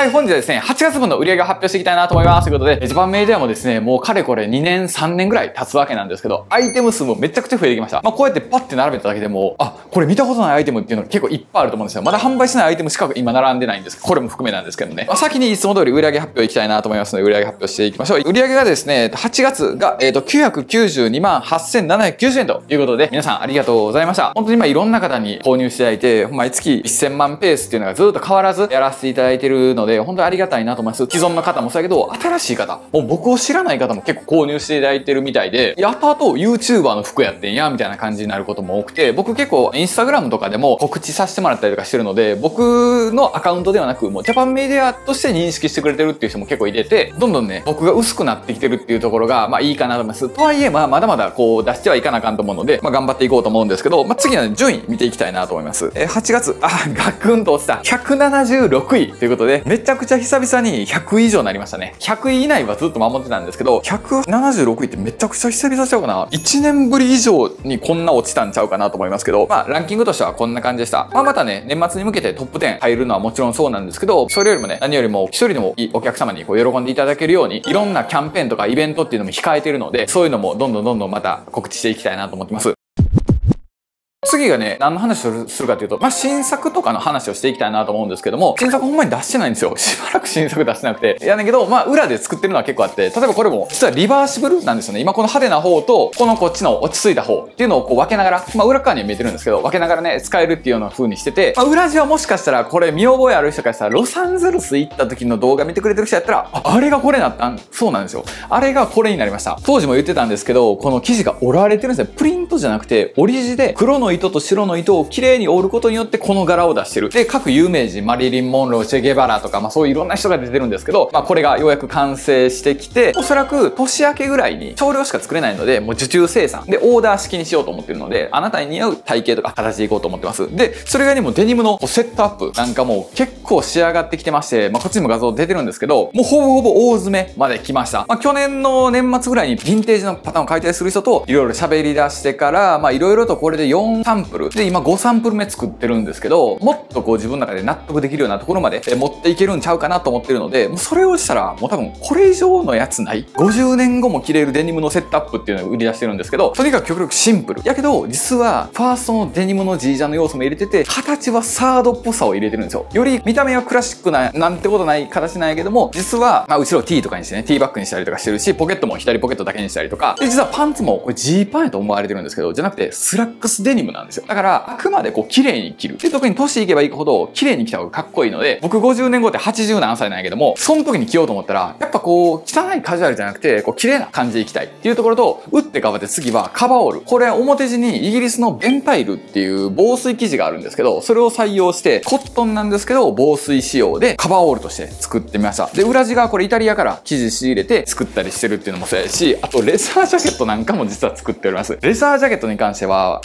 はい、本日はですね、8月分の売り上げを発表していきたいなと思います。ということで、ジパンメディアもですね、もうかれこれ2年、3年ぐらい経つわけなんですけど、アイテム数もめちゃくちゃ増えてきました。まあ、こうやってパッて並べただけでも、あ、これ見たことないアイテムっていうのが結構いっぱいあると思うんですよ。まだ販売してないアイテムしか今並んでないんですけど、これも含めなんですけどね。まあ、先にいつも通り売り上げ発表いきたいなと思いますので、売り上げ発表していきましょう。売り上げがですね、8月が、992万8790円ということで、皆さんありがとうございました。本当に今いろんな方に購入していただいて、毎月1000万ペースっていうのがずっと変わらずやらせていただいてるので、本当にありがたいなと思います。既存の方もそうやけど、新しい方、もう僕を知らない方も結構購入していただいてるみたいで、やたと YouTuber の服やってんや、みたいな感じになることも多くて、僕結構 Instagram とかでも告知させてもらったりとかしてるので、僕のアカウントではなく、もうジャパンメディアとして認識してくれてるっていう人も結構いてて、どんどんね、僕が薄くなってきてるっていうところが、まあいいかなと思います。とはいえ、まあまだまだこう出してはいかなあかんと思うので、まあ頑張っていこうと思うんですけど、まあ次の順位見ていきたいなと思います。8月、ガクンと落ちた。176位ということで、めちゃくちゃ久々に100位以上になりましたね。100位以内はずっと守ってたんですけど、176位ってめちゃくちゃ久々ちゃうかな。1年ぶり以上にこんな落ちたんちゃうかなと思いますけど、まあランキングとしてはこんな感じでした。まあまたね、年末に向けてトップ10入るのはもちろんそうなんですけど、それよりもね、何よりも一人でもいいお客様にこう喜んでいただけるように、いろんなキャンペーンとかイベントっていうのも控えてるので、そういうのもどんどんまた告知していきたいなと思ってます。次がね、何の話をするかというと、まあ、新作とかの話をしていきたいなと思うんですけども、新作ほんまに出してないんですよ。しばらく新作出してなくて。いやだけど、まあ、裏で作ってるのは結構あって、例えばこれも、実はリバーシブルなんですよね。今この派手な方と、このこっちの落ち着いた方っていうのをこう分けながら、まあ、裏側には見えてるんですけど、分けながらね、使えるっていうような風にしてて、まあ、裏地はもしかしたら、これ見覚えある人からしたら、ロサンゼルス行った時の動画見てくれてる人やったら、あれがこれなったんそうなんですよ。あれがこれになりました。当時も言ってたんですけど、この生地が折られてるんですね。プリントじゃなくて、折り地で黒の糸と白の糸を綺麗に折ることによってこの柄を出してる。で、各有名人、マリリン・モンロー、チェ・ゲバラとか、まあそういういろんな人が出てるんですけど、まあこれがようやく完成してきて、おそらく年明けぐらいに少量しか作れないので、もう受注生産でオーダー式にしようと思ってるので、あなたに似合う体型とか形でいこうと思ってます。で、それ以外にもデニムのセットアップなんかもう結構仕上がってきてまして、まあこっちにも画像出てるんですけど、もうほぼほぼ大詰めまで来ました。まあ去年の年末ぐらいにヴィンテージのパターンを解体する人といろいろ喋り出してから、まあいろいろとこれで4サンプルで今5サンプル目作ってるんですけど、もっとこう自分の中で納得できるようなところまで持っていけるんちゃうかなと思ってるので、もうそれをしたらもう多分これ以上のやつない50年後も着れるデニムのセットアップっていうのを売り出してるんですけど、とにかく極力シンプルやけど、実はファーストのデニムの G ジャンの要素も入れてて、形はサードっぽさを入れてるんですよ。より見た目はクラシックななんてことない形なんやけども、実はまあ後ろ T とかにしてね、 T バッグにしたりとかしてるし、ポケットも左ポケットだけにしたりとかで、実はパンツもこれ G パンやと思われてるんですけど、じゃなくてスラックスデニムなんですよ。だから、あくまでこう、綺麗に着る。で、特に年いけばいくほど、綺麗に着た方がかっこいいので、僕50年後って80何歳なんやけども、その時に着ようと思ったら、やっぱこう、汚いカジュアルじゃなくて、こう、綺麗な感じでいきたいっていうところと、打って変わって次はカバーオール。これ、表地にイギリスのベンタイルっていう防水生地があるんですけど、それを採用して、コットンなんですけど、防水仕様でカバーオールとして作ってみました。で、裏地がこれイタリアから生地仕入れて作ったりしてるっていうのもそうやし、あと、レザージャケットなんかも実は作っております。レザージャケットに関しては、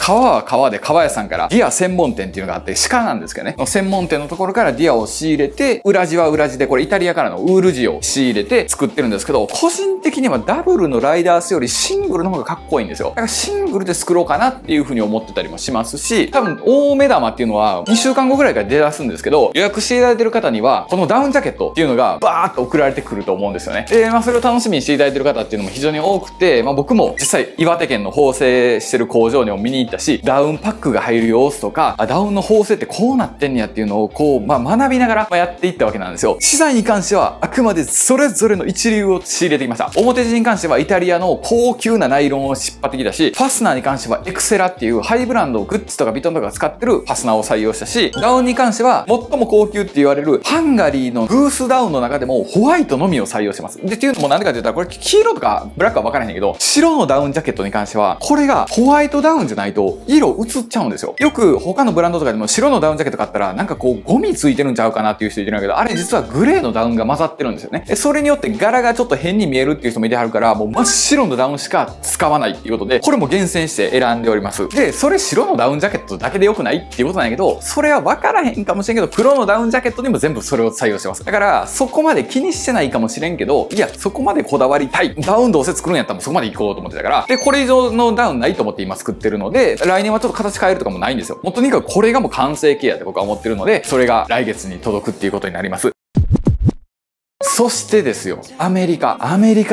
革で革屋さんからディア専門店っていうのがあって、鹿なんですけどね、の専門店のところからディアを仕入れて、裏地は裏地でこれイタリアからのウール地を仕入れて作ってるんですけど、個人的にはダブルのライダースよりシングルの方がかっこいいんですよ。だからシングルで作ろうかなっていうふうに思ってたりもしますし、多分大目玉っていうのは2週間後ぐらいから出だすんですけど、予約していただいてる方にはこのダウンジャケットっていうのがバーッと送られてくると思うんですよね。で、まあそれを楽しみにしていただいてる方っていうのも非常に多くて、まあ僕も実際岩手県の縫製してる工場にも見に行ったし、ダウンパックが入る様子とか、ダウンの縫製ってこうなってんやっていうのをこう、まあ、学びながらやっていったわけなんですよ。資材に関してはあくまでそれぞれの一流を仕入れてきました。表地に関してはイタリアの高級なナイロンを引っ張ってきたし、ファスナーに関してはエクセラっていうハイブランドをグッチとかビトンとか使ってるファスナーを採用したし、ダウンに関しては最も高級って言われるハンガリーのグースダウンの中でもホワイトのみを採用してます。で、っていうのもなんでかって言ったら、これ黄色とかブラックは分からへんけど、白のダウンジャケットに関してはこれがホワイトダウンじゃないと色映っちゃうんですよ。よく他のブランドとかでも白のダウンジャケット買ったらなんかこうゴミついてるんちゃうかなっていう人いてるんだけど、あれ実はグレーのダウンが混ざってるんですよね。それによって柄がちょっと変に見えるっていう人もいてはるから、もう真っ白のダウンしか使わないっていうことで、これも厳選して選んでおります。で、それ白のダウンジャケットだけで良くないっていうことなんやけど、それは分からへんかもしれんけど、黒のダウンジャケットにも全部それを採用してます。だからそこまで気にしてないかもしれんけど、いやそこまでこだわりたい、ダウンどうせ作るんやったらもうそこまで行こうと思ってたから、でこれ以上のダウンないと思って今作ってるので、来年はちょっと形変えるとかもないんですよ。もうとにかくこれがもう完成形やって僕は思ってるので、それが来月に届くっていうことになります。そしてですよ、アメリカ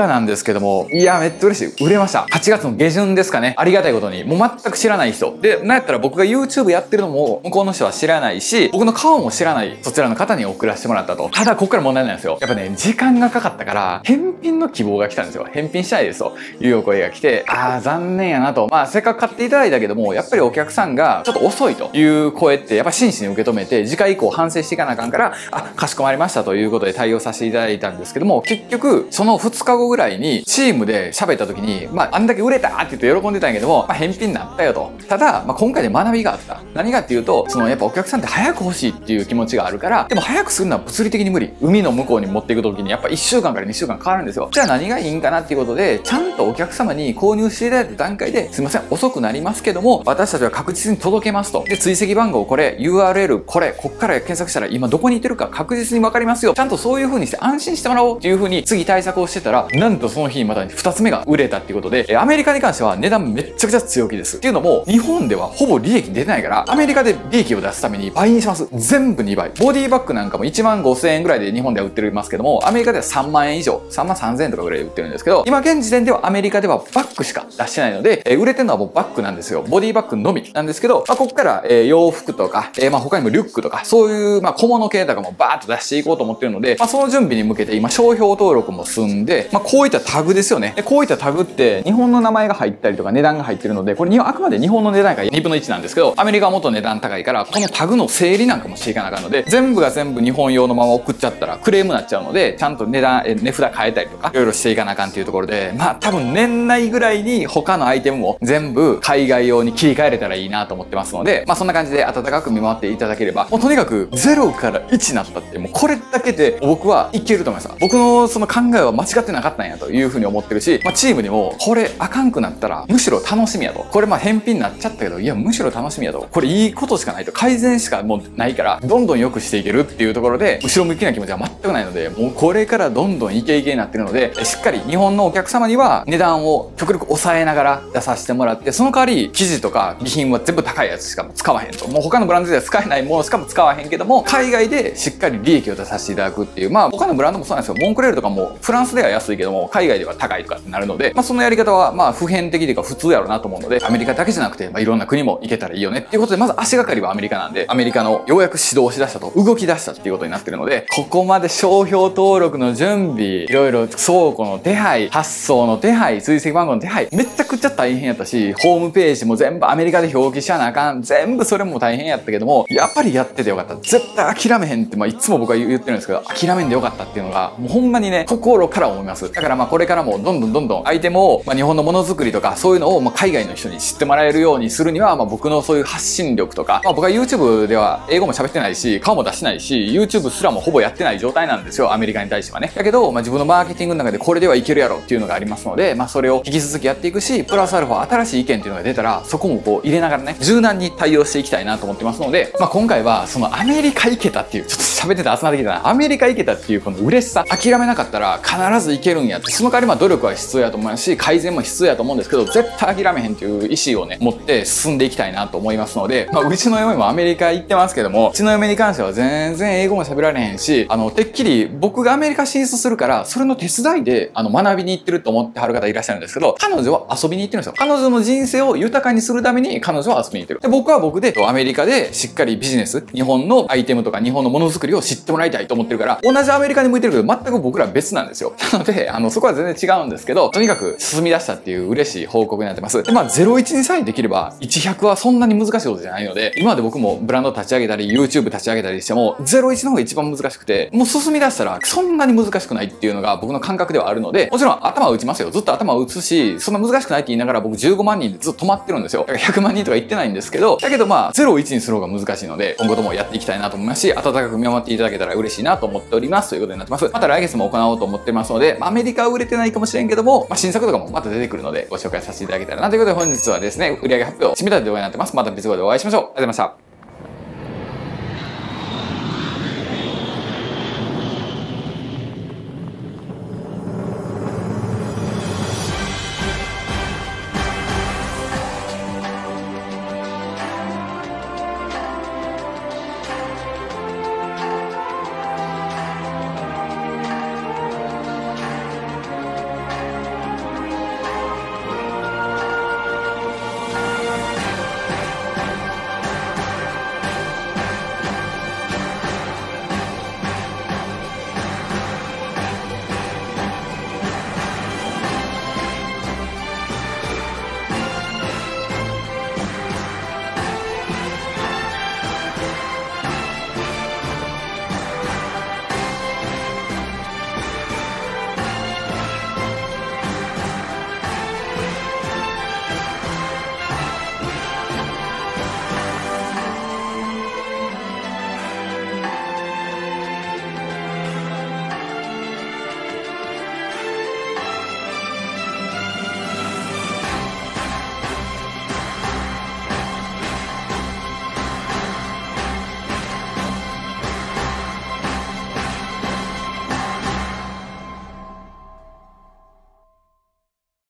なんですけども、いや、めっちゃ嬉しい。売れました。8月の下旬ですかね。ありがたいことに、もう全く知らない人。で、なんやったら僕が YouTube やってるのも、向こうの人は知らないし、僕の顔も知らない、そちらの方に送らせてもらったと。ただ、ここから問題なんですよ。やっぱね、時間がかかったから、返品の希望が来たんですよ。返品したいですというお声が来て、あー、残念やなと。まあ、せっかく買っていただいたけども、やっぱりお客さんがちょっと遅いという声って、やっぱ真摯に受け止めて、次回以降反省していかなあかんから、あ、かしこまりましたということで対応させていただいたんですけども、結局、その2日後ぐらいに、チームで喋った時に、まあ、あんだけ売れたって言って喜んでたんやけども、まあ、返品になったよと。ただ、まあ、今回で学びがあった。何かっていうと、そのやっぱお客さんって早く欲しいっていう気持ちがあるから、でも早くするのは物理的に無理。海の向こうに持っていく時に、やっぱ1週間から2週間かかるんですよ。じゃあ何がいいんかなっていうことで、ちゃんとお客様に購入していただいた段階で、すいません、遅くなりますけども、私たちは確実に届けますと。で、追跡番号これ、URL これ、こっから検索したら今どこに行ってるか確実に分かりますよ。ちゃんとそういう風にして安心してもらおうっていう風に次対策をしてたら、なんとその日にまた2つ目が売れたっていうことで、アメリカに関しては値段めちゃくちゃ強気です。っていうのも、日本ではほぼ利益出ないから、アメリカで利益を出すために倍にします。全部2倍。ボディバッグなんかも15,000円ぐらいで日本では売ってますけども、アメリカでは30,000円以上、33,000円とかぐらいで売ってるんですけど、今現時点ではアメリカではバッグしか出してないので、売れてるのはもうバッグなんですよ。ボディバッグのみなんですけど、まあ、ここから洋服とか、まあ他にもリュックとか、そういうまあ小物系とかもバーッと出していこうと思ってるので、まあその準備に向けて今商標登録も済んで、まあこういったタグですよね。で、こういったタグって日本の名前が入ったりとか値段が入ってるので、これあくまで日本の値段が2分の1なんですけど、アメリカはもっと値段高いから、このタグの整理なんかもしていかなあかんので、全部が全部日本用のまま送っちゃったらクレームになっちゃうので、ちゃんと値段、値札変えたりとか、いろいろしていかなあかんっていうところで、まあ多分年内ぐらいに他のアイテムも全部海外用に切り替えれたらいいなと思ってますので、まあそんな感じで温かく見回っていただければ、もうとにかく0から1になったって、もうこれだけで僕はいけると思います。僕のその考えは間違ってなかったんやというふうに思ってるし、まあチームにもこれあかんくなったらむしろ楽しみやと。これまあ返品になっちゃったけど、いやむしろ楽しみやと。これいいことしかないと。改善しかもうないから、どんどん良くしていけるっていうところで、後ろ向きな気持ちは全くないので、もうこれからどんどんイケイケになってるので、しっかり日本のお客様には値段を極力抑えながら出させてもらって、その代わり生地とか備品は全部高いやつしか使わへんと。もう他のブランドでは使えないものしかも使わへんけども、海外でしっかり利益を出させていただくっていう、まあ他のブランドもそうなんですよ。モンクレールとかもフランスでは安いけども、海外では高いとかってなるので、まあそのやり方はまあ普遍的というか普通やろうなと思うので、アメリカだけじゃなくて、まあいろんな国も行けたらいいよねっていうことで、まず足がかりはアメリカなんで、アメリカのようやく指導しだしたと、動き出したっていうことになってるので、ここまで商標登録の準備、いろいろ倉庫の手配、発送の手配、追跡番号の手配、めちゃくちゃ大変やったし、ホームページも全部アメリカで表記しちゃなあかん、全部それも大変やったけども、やっぱりやっててよかった。絶対諦めへんって、まあいつも僕は言ってるんですけど、諦めんでよかったっていうのが、もうほんまにね、心から思います。だからまあこれからもどんどんアイテムを、まあ日本のものづくりとか、そういうのをまあ海外の人に知ってもらえるようにするには、まあ僕のそういう発信力とか、まあ僕は YouTube では英語も喋ってないし、顔も出してないし、YouTube すらもほぼやってない状態なんですよ、アメリカに対してはね。だけど、まあ自分のマーケティングの中でこれではいけるやろっていうのがありますので、まあそれを引き続きやっていくし、プラスアルファ新しい意見っていうのが出たら、そこもこう入れながらね、柔軟に対応していきたいなと思ってますので、まあ今回はそのアメリカ行けたっていう、ちょっと喋ってて集まってきたな。アメリカ行けたっていうこの嬉しさ、諦めなかったら必ず行けるんやって、その代わりまあ努力は必要やと思うし、改善も必要やと思うんですけど、絶対諦めへんっていう意思をね、持って進んでいきたいなと思いますので、まあうちの嫁もアメリカ行ってますけども、うちの嫁に関しては全然英語も喋られへんし、てっきり僕がアメリカ進出するから、それの手伝いで、学びに行ってると思ってはる方いらっしゃるんですけど、彼女は遊びに行ってるんですよ。彼女の人生を豊かにするために彼女は遊びに行ってる。で、僕は僕で、アメリカでしっかりビジネス、日本のアイテムとか日本のものづくりを知ってもらいたいと思ってるから、同じアメリカに向いてるけど、全く僕ら別なんですよ。なので、そこは全然違うんですけど、とにかく進み出したっていう嬉しい報告になってます。で、まあ、0-1にさえできれば、100はそんなに難しいことじゃないので、今まで僕もブランド立ち上げたり、YouTube 立ち上げたりしても、0-1の方が一番難しくて、もう進み出したらそんなに難しくないっていうのが僕の感覚ではあるので、もちろん頭を打ちますよ。ずっと頭を打つし、そんな難しくないって言いながら僕15万人でずっと止まってるんですよ。だから100万人とか言ってないんですけど、だけどまあ、0-1にする方が難しいので、今後ともやっていきたいなと思いますし、温かく見守っていただけたら嬉しいなと思っております。ということになってます。また来月も行おうと思ってますので、アメリカは売れてないかもしれんけども、まあ、新作とかもまた出てくるのでご紹介させていただけたらなということで、本日はですね、売上発表締めた動画になってます。また別動画でお会いしましょう。ありがとうございました。